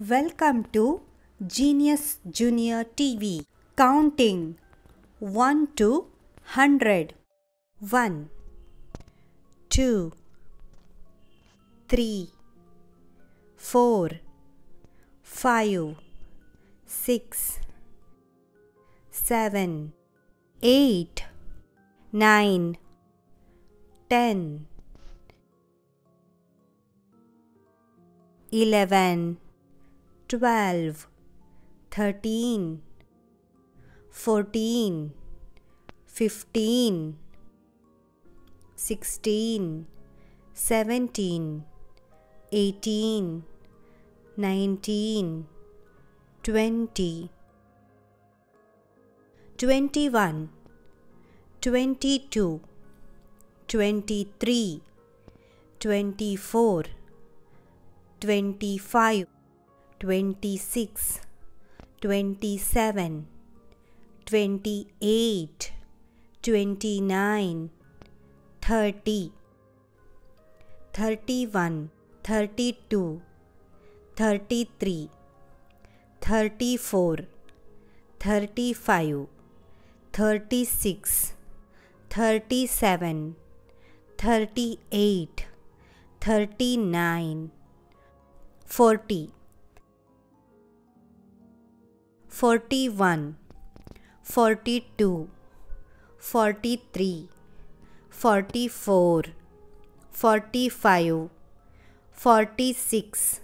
Welcome to Genius Junior TV. Counting 1 to 100. 1 2 3 4 5 6 7 8 9 10 11 12 13 14 15 16 17 18 19 20 21 22 23 24 25 26 27 28 29 30 31 32 33 34 35 36 37 38 39 40 41 42 43 44 45 46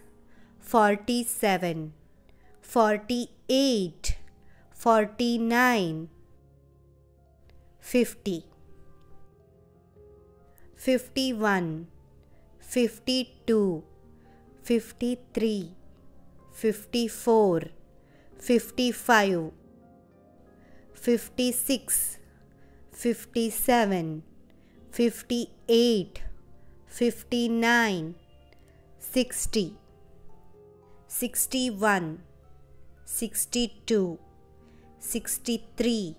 47 48 49 50 51 52 53 54 55 56 57 58 59 60 61 62 63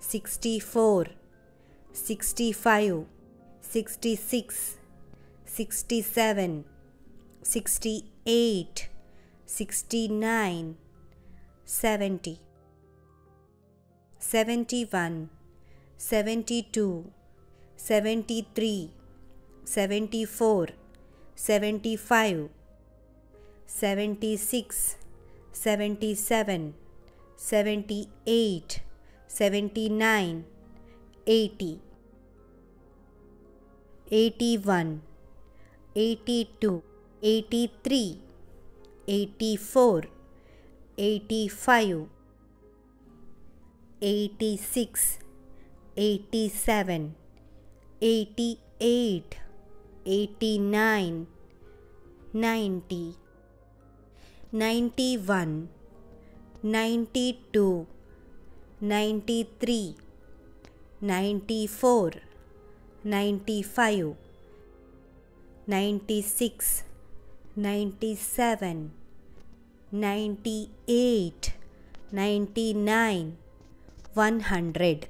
64 65 66 67 68 69 70 71 72 73 74 75 76 77 78 79 80 81 82 83 84 85 86 87 88 89 90 91 92 93 94 95 96 97 98 99 100